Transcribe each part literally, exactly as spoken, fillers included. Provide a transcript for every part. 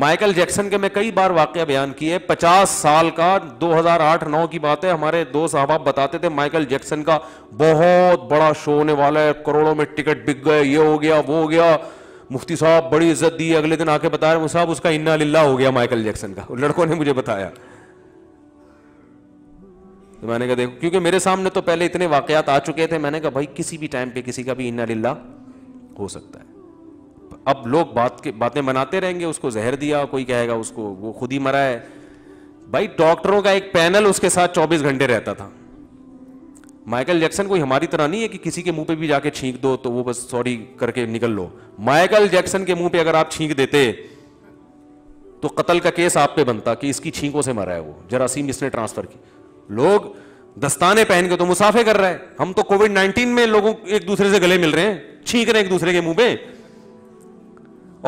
Michael Jackson के मैं कई बार वाकया बयान किए, पचास साल का दो हज़ार आठ नौ की बात है। हमारे दो साहबा बताते थे माइकल जैक्सन का बहुत बड़ा शो होने वाला है, करोड़ों में टिकट बिक गए, ये हो गया वो हो गया। मुफ्ती साहब बड़ी इज्जत दी, अगले दिन आके बता रहे साहब उसका इन्ना लिल्ला हो गया माइकल जैक्सन का, लड़कों ने मुझे बताया। तो मैंने कहा देखो, क्योंकि मेरे सामने तो पहले इतने वाकयात आ चुके थे, मैंने कहा भाई किसी भी टाइम पे किसी का भी इन्ना लिल्ला हो सकता है। अब लोग बात के बातें बनाते रहेंगे, उसको जहर दिया, कोई कहेगा उसको वो खुद ही मरा है। भाई डॉक्टरों का एक पैनल उसके साथ चौबीस घंटे रहता था। माइकल जैक्सन कोई हमारी तरह नहीं है कि किसी के मुंह पे भी जाके छींक दो तो वो बस सॉरी करके निकल लो। माइकल जैक्सन के मुंह पे अगर आप छींक देते तो कत्ल का केस आप पे बनता कि इसकी छींकों से मरा है वो, जरासीम इसने ट्रांसफर की। लोग दस्ताने पहन के तो मुसाफिर कर रहे हैं, हम तो कोविड नाइनटीन में लोगों एक दूसरे से गले मिल रहे हैं, छींक रहे हैं एक दूसरे के मुंह पे।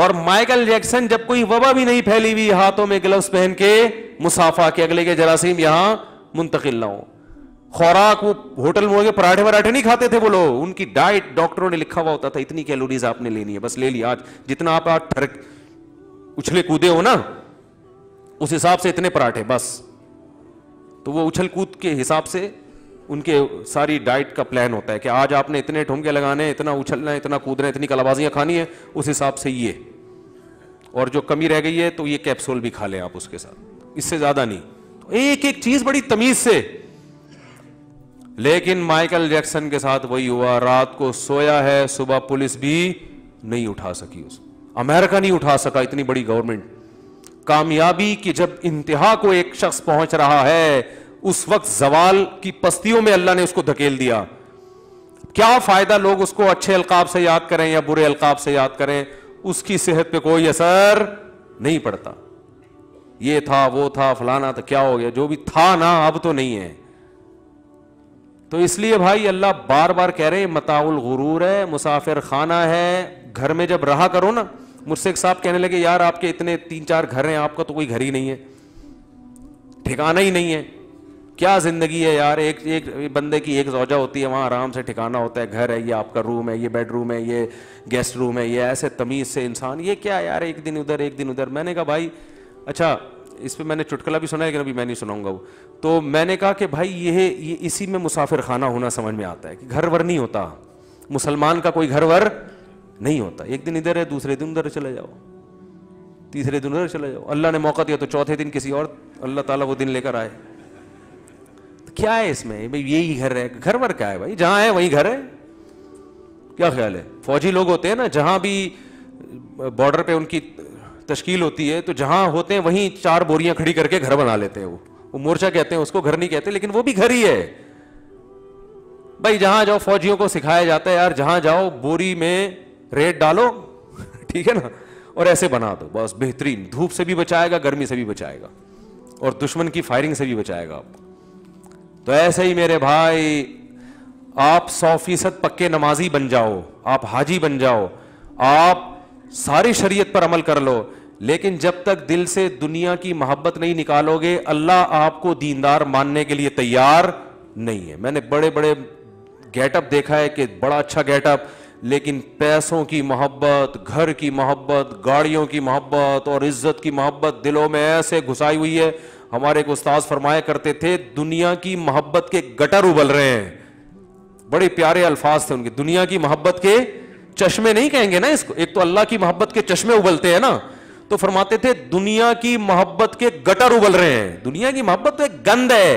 और माइकल जैक्सन जब कोई वबा भी नहीं फैली हुई, हाथों में ग्लव्स पहन के मुसाफा के अगले के जरासीम यहां मुंतकिल ना हो। खुराक वो होटल में पराठे वराठे नहीं खाते थे वो लोग, उनकी डाइट डॉक्टरों ने लिखा हुआ होता था इतनी कैलोरीज आपने लेनी है, बस ले लिया। आज जितना आप आज ठरक उछले कूदे हो ना उस हिसाब से इतने पराठे बस। तो वो उछल कूद के हिसाब से उनके सारी डाइट का प्लान होता है कि आज आपने इतने ठुमके लगाने, इतना उछलना है, इतना कूदना है, इतनी कलाबाजियां खानी है, उस हिसाब से ये, और जो कमी रह गई है तो ये कैप्सूल भी खा लें आप उसके साथ, इससे ज्यादा नहीं। तो एक एक चीज बड़ी तमीज से। लेकिन माइकल जैक्सन के साथ वही हुआ, रात को सोया है, सुबह पुलिस भी नहीं उठा सकी उसको, अमेरिका नहीं उठा सका, इतनी बड़ी गवर्नमेंट। कामयाबी की जब इंतहा को एक शख्स पहुंच रहा है उस वक्त जवाल की पस्तियों में अल्लाह ने उसको धकेल दिया। क्या फायदा लोग उसको अच्छे अलकाब से याद करें या बुरे अलकाब से याद करें, उसकी सेहत पे कोई असर नहीं पड़ता। ये था वो था फलाना था, क्या हो गया जो भी था ना, अब तो नहीं है। तो इसलिए भाई अल्लाह बार बार कह रहे हैं मताउल गुरूर है, मुसाफिर खाना है। घर में जब रहा करो ना, मुझसे एक साहब कहने लगे यार आपके इतने तीन चार घर हैं, आपका तो कोई घर ही नहीं है, ठिकाना ही नहीं है, क्या जिंदगी है यार। एक एक बंदे की एक जौजा होती है, वहाँ आराम से ठिकाना होता है, घर है, ये आपका रूम है, ये बेडरूम है, ये गेस्ट रूम है, ये ऐसे तमीज़ से इंसान, ये क्या यार एक दिन उधर एक दिन उधर। मैंने कहा भाई अच्छा, इस पे मैंने चुटकुला भी सुना है लेकिन अभी मैं नहीं सुनाऊंगा वो। तो मैंने कहा कि भाई ये ये इसी में मुसाफिर खाना होना समझ में आता है कि घर वर नहीं होता, मुसलमान का कोई घर वर नहीं होता, एक दिन इधर है दूसरे दिन उधर चले जाओ, तीसरे दिन उधर चले जाओ। अल्लाह ने मौका दिया तो चौथे दिन किसी और, अल्लाह ताला वो दिन लेकर आए। क्या है इसमें भाई, यही घर है, घर वर क्या है भाई, जहां है वही घर है। क्या ख्याल है, फौजी लोग होते हैं ना, जहां भी बॉर्डर पे उनकी तश्कील होती है तो जहां होते हैं वहीं चार बोरियां खड़ी करके घर बना लेते हैं। वो वो मोर्चा कहते हैं उसको, घर नहीं कहते, लेकिन वो भी घर ही है भाई। जहां जाओ फौजियों को सिखाया जाता है यार, जहां जाओ बोरी में रेत डालो ठीक है ना, और ऐसे बना दो बस, बेहतरीन, धूप से भी बचाएगा, गर्मी से भी बचाएगा और दुश्मन की फायरिंग से भी बचाएगा आपको। तो ऐसे ही मेरे भाई आप सौ फीसद पक्के नमाजी बन जाओ, आप हाजी बन जाओ, आप सारी शरीयत पर अमल कर लो, लेकिन जब तक दिल से दुनिया की मोहब्बत नहीं निकालोगे अल्लाह आपको दीनदार मानने के लिए तैयार नहीं है। मैंने बड़े बड़े गेटअप देखा है कि बड़ा अच्छा गेटअप, लेकिन पैसों की मोहब्बत, घर की मोहब्बत, गाड़ियों की मोहब्बत और इज्जत की मोहब्बत दिलों में ऐसे घुसाई हुई है। हमारे एक उस्ताद फरमाया करते थे दुनिया की मोहब्बत के गटर उबल रहे हैं, बड़े प्यारे अल्फाज थे उनके, दुनिया की मोहब्बत के चश्मे नहीं कहेंगे ना इसको, एक तो अल्लाह की मोहब्बत के चश्मे उबलते हैं ना, तो फरमाते थे दुनिया की मोहब्बत के गटर उबल रहे हैं। दुनिया की मोहब्बत तो एक गंद है,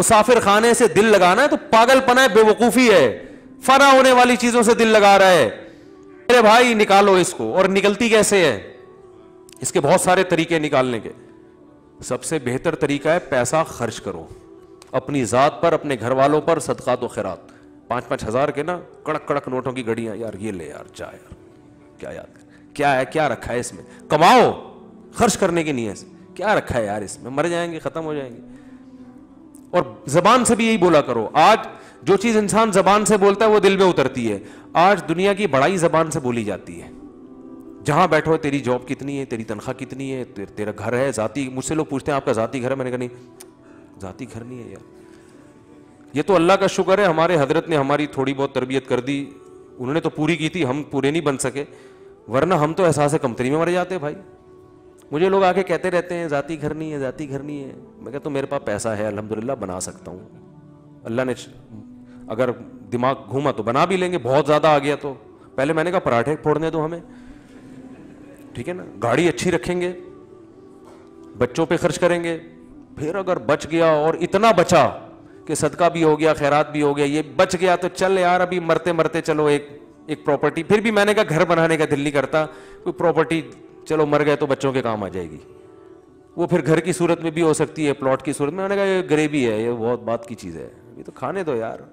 मुसाफिर खाने से दिल लगाना है तो पागलपना है, बेवकूफी है, फना होने वाली चीजों से दिल लगा रहा है। अरे भाई निकालो इसको। और निकलती कैसे है, इसके बहुत सारे तरीके निकालने के। सबसे बेहतर तरीका है पैसा खर्च करो अपनी ज़ात पर, अपने घर वालों पर, सदकात व खैरात, पाँच पाँच हज़ार के ना कड़क कड़क नोटों की गड़ियाँ, यार ये ले यार, चाय यार, क्या याद क्या है, क्या रखा है इसमें, कमाओ खर्च करने की नीयत से, क्या रखा है यार इसमें, मर जाएंगे, ख़त्म हो जाएंगे। और ज़बान से भी यही बोला करो, आज जो चीज़ इंसान ज़बान से बोलता है वो दिल में उतरती है। आज दुनिया की बड़ाई ज़बान से बोली जाती है, जहां बैठो तेरी जॉब कितनी है, तेरी तनख्वाह कितनी है, ते, तेरा घर है, जाती, मुझसे लोग पूछते हैं आपका जाती घर है, मैंने कहा नहीं जाती घर नहीं है यार। ये तो अल्लाह का शुक्र है हमारे हजरत ने हमारी थोड़ी बहुत तरबियत कर दी, उन्होंने तो पूरी की थी, हम पूरे नहीं बन सके, वरना हम तो एहसास कमतरी में मर जाते भाई। मुझे लोग आके कहते रहते हैं ज़ाती घर नहीं है, ज़ाती घर नहीं है। मैं कहता हूँ मेरे पास पैसा है अल्हम्दुलिल्लाह, बना सकता हूँ। अल्लाह ने अगर दिमाग घूमा तो बना भी लेंगे, बहुत ज़्यादा आ गया तो। पहले मैंने कहा पराठे फोड़ने दो हमें, ठीक है ना, गाड़ी अच्छी रखेंगे, बच्चों पे खर्च करेंगे, फिर अगर बच गया और इतना बचा कि सदका भी हो गया, खैरात भी हो गया, ये बच गया तो चल यार अभी मरते मरते चलो एक एक प्रॉपर्टी। फिर भी मैंने कहा घर बनाने का दिल नहीं करता, कोई प्रॉपर्टी चलो मर गए तो बच्चों के काम आ जाएगी, वो फिर घर की सूरत में भी हो सकती है, प्लॉट की सूरत में। मैंने कहा ये गरीबी है, ये बहुत बात की चीज़ है, ये तो खाने दो यार।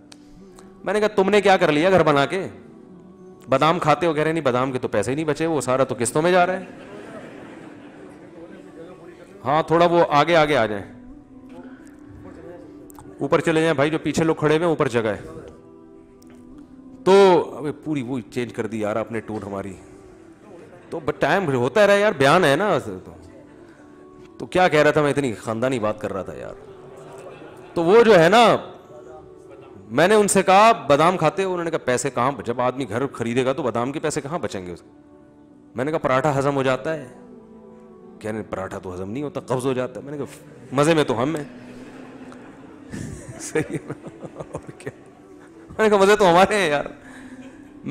मैंने कहा तुमने क्या कर लिया घर बना के, बादाम खाते हो? कह रहे नहीं बादाम के तो पैसे ही नहीं बचे, वो सारा तो किस्तों में जा रहा है। हाँ थोड़ा वो आगे आगे आ जाए, ऊपर चले जाएं भाई, जो पीछे लोग खड़े हुए हैं ऊपर जगह है। तो अबे पूरी वो चेंज कर दी यार आपने टूर हमारी, तो बट टाइम होता रहा यार, बयान है ना। तो, तो क्या कह रहा था मैं, इतनी खानदानी बात कर रहा था यार। तो वो जो है ना, मैंने उनसे कहा बादाम खाते हो? उन्होंने कहा पैसे कहाँ, जब आदमी घर खरीदेगा तो बादाम के पैसे कहाँ बचेंगे उसको। मैंने कहा पराठा हजम हो जाता है? कह रहे पराठा तो हजम नहीं होता, कब्ज हो जाता है। मैंने कहा मजे में तो हम हैं। सही है ना, और क्या। मैंने कहा मजे तो हमारे हैं यार।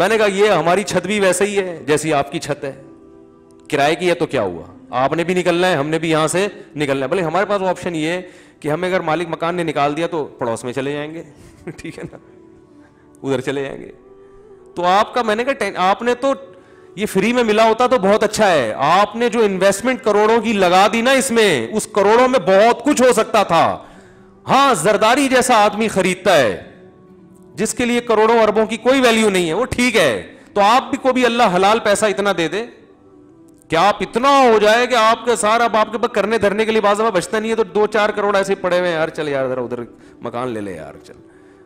मैंने कहा ये हमारी छत भी वैसे ही है जैसी आपकी छत है, किराए की है तो क्या हुआ, आपने भी निकलना है, हमने भी यहाँ से निकलना है। भले हमारे पास ऑप्शन ये है कि हमें अगर मालिक मकान ने निकाल दिया तो पड़ोस में चले जाएंगे, ठीक है ना, उधर चले जाएंगे। तो आपका, मैंने कहा आपने तो ये फ्री में मिला होता तो बहुत अच्छा है, आपने जो इन्वेस्टमेंट करोड़ों की लगा दी ना इसमें, उस करोड़ों में बहुत कुछ हो सकता था। हाँ जरदारी जैसा आदमी खरीदता है जिसके लिए करोड़ों अरबों की कोई वैल्यू नहीं है, वो ठीक है। तो आप भी को भी अल्लाह हलाल पैसा इतना दे दे कि आप इतना हो जाए कि आपके सारा, अब आपके पास करने धरने के लिए बाज़ दफ़ा बचता नहीं है, तो दो चार करोड़ ऐसे पड़े हुए हैं यार, चल यार जरा उधर मकान ले ले यार, चल।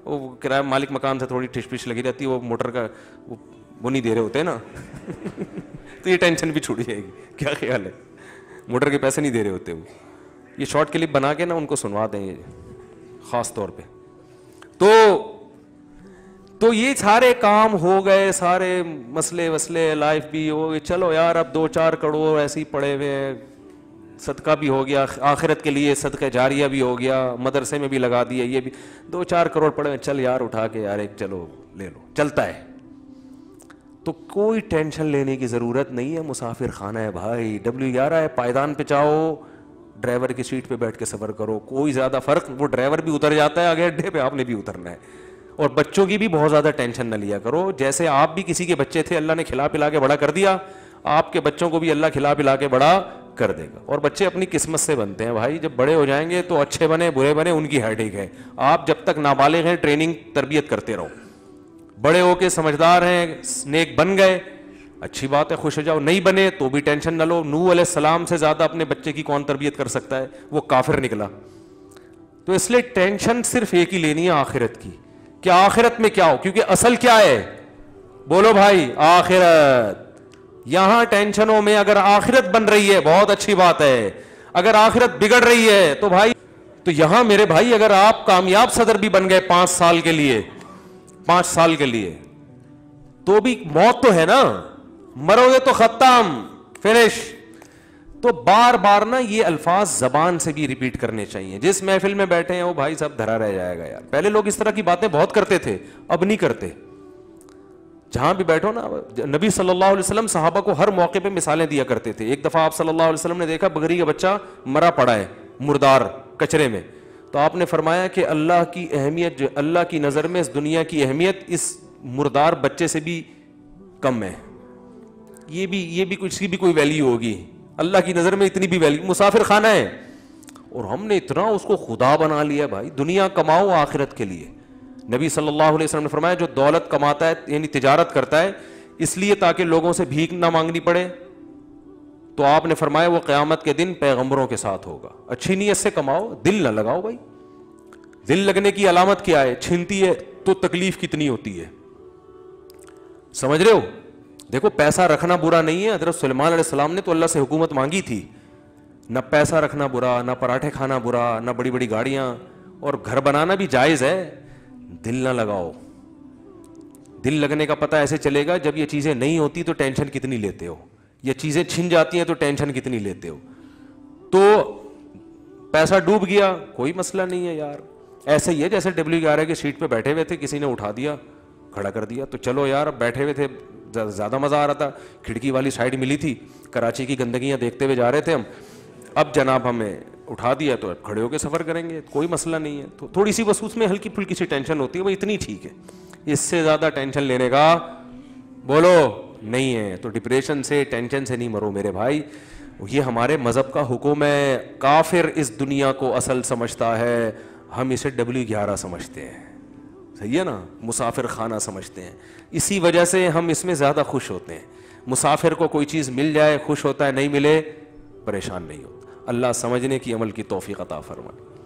वो किराया मालिक मकान से थोड़ी ठिशपिश लगी रहती है, वो मोटर का वो, वो नहीं दे रहे होते ना तो ये टेंशन भी छूट जाएगी। क्या ख्याल है, मोटर के पैसे नहीं दे रहे होते वो। ये शॉर्ट क्लिप बना के ना उनको सुनवा देंगे ख़ास तौर पर। तो तो ये सारे काम हो गए, सारे मसले वसले लाइफ भी हो गई, चलो यार अब दो चार करोड़ ऐसे ही पड़े हुए हैं, सदका भी हो गया, आखिरत के लिए सदका जारिया भी हो गया, मदरसे में भी लगा दिया, ये भी दो चार करोड़ पड़े हुए, चल यार उठा के यार एक चलो ले लो, चलता है। तो कोई टेंशन लेने की ज़रूरत नहीं है, मुसाफिर खाना है भाई, डब्ल्यू ग्यारह है, पायदान पे जाओ, ड्राइवर की सीट पर बैठ के सफ़र करो, कोई ज़्यादा फ़र्क, वो ड्राइवर भी उतर जाता है अगले अड्डे पर, आपने भी उतरना है। और बच्चों की भी बहुत ज़्यादा टेंशन न लिया करो, जैसे आप भी किसी के बच्चे थे, अल्लाह ने खिला पिला के बड़ा कर दिया, आपके बच्चों को भी अल्लाह खिला पिला के बड़ा कर देगा। और बच्चे अपनी किस्मत से बनते हैं भाई, जब बड़े हो जाएंगे तो अच्छे बने बुरे बने उनकी हेडेक है। आप जब तक नाबालिग हैं ट्रेनिंग तरबियत करते रहो, बड़े होके समझदार हैं, नेक बन गए अच्छी बात है, खुश हो जाओ, नहीं बने तो भी टेंशन न लो। नूह अलैहिस्सलाम से ज़्यादा अपने बच्चे की कौन तरबियत कर सकता है, वो काफिर निकला। तो इसलिए टेंशन सिर्फ एक ही लेनी है, आखिरत की, क्या आखिरत में क्या हो, क्योंकि असल क्या है, बोलो भाई, आखिरत। यहां टेंशनों में अगर आखिरत बन रही है बहुत अच्छी बात है, अगर आखिरत बिगड़ रही है तो भाई, तो यहां मेरे भाई अगर आप कामयाब सदर भी बन गए पांच साल के लिए, पांच साल के लिए तो भी मौत तो है ना, मरोगे तो खत्म, फिनिश। तो बार बार ना ये अल्फाज जबान से भी रिपीट करने चाहिए। जिस महफिल में बैठे हैं वो भाई साहब धरा रह जाएगा यार। पहले लोग इस तरह की बातें बहुत करते थे, अब नहीं करते। जहां भी बैठो ना, नबी सल्लल्लाहु अलैहि वसल्लम सहाबा को हर मौके पे मिसालें दिया करते थे। एक दफा आप सल्लल्लाहु अलैहि वसल्लम ने देखा बकरी का बच्चा मरा पड़ा है, मुर्दार कचरे में, तो आपने फरमाया कि अल्लाह की अहमियत, अल्लाह की नजर में इस दुनिया की अहमियत इस मुर्दार बच्चे से भी कम है, ये भी ये भी कुछ की भी कोई वैल्यू होगी अल्लाह की नज़र में, इतनी भी वैल्यू। मुसाफिर खाना है और हमने इतना उसको खुदा बना लिया भाई, दुनिया कमाओ आखिरत के लिए। नबी सल्लल्लाहु अलैहि वसल्लम ने फरमाया जो दौलत कमाता है यानी तिजारत करता है इसलिए ताकि लोगों से भीख ना मांगनी पड़े, तो आपने फरमाया वो क़यामत के दिन पैगम्बरों के साथ होगा। अच्छी नीयत से कमाओ, दिल ना लगाओ भाई। दिल लगने की अलामत क्या है, छीनती है तो तकलीफ कितनी होती है, समझ रहे हो। देखो पैसा रखना बुरा नहीं है, हज़रत सुलेमान अलैहिस्सलाम ने तो अल्लाह से हुकूमत मांगी थी। ना पैसा रखना बुरा, ना पराठे खाना बुरा, ना बड़ी बड़ी गाड़ियाँ, और घर बनाना भी जायज़ है, दिल ना लगाओ। दिल लगने का पता ऐसे चलेगा जब ये चीज़ें नहीं होती तो टेंशन कितनी लेते हो। ये चीज़ें छिन जाती हैं तो टेंशन कितनी लेते हो। तो पैसा डूब गया कोई मसला नहीं है यार, ऐसे ही है जैसे डब्ल्यू ग्यारह की सीट पे बैठे हुए थे, किसी ने उठा दिया खड़ा कर दिया तो चलो यार, अब बैठे हुए थे ज़्यादा मज़ा आ रहा था, खिड़की वाली साइड मिली थी, कराची की गंदगियाँ देखते हुए जा रहे थे हम, अब जनाब हमें उठा दिया तो अब खड़े होकर सफ़र करेंगे, कोई मसला नहीं है। तो थोड़ी सी बस उसमें हल्की फुल्की सी टेंशन होती है, वो इतनी ठीक है, इससे ज़्यादा टेंशन लेने का बोलो नहीं है। तो डिप्रेशन से टेंशन से नहीं मरो मेरे भाई, ये हमारे मज़हब का हुक्म है। काफिर इस दुनिया को असल समझता है, हम इसे डब्ल्यू ग्यारह समझते हैं, सही है ना, मुसाफिर खाना समझते हैं, इसी वजह से हम इसमें ज़्यादा खुश होते हैं। मुसाफिर को कोई चीज़ मिल जाए खुश होता है, नहीं मिले परेशान नहीं होता। अल्लाह समझने की अमल की तौफीक अता फरमाए।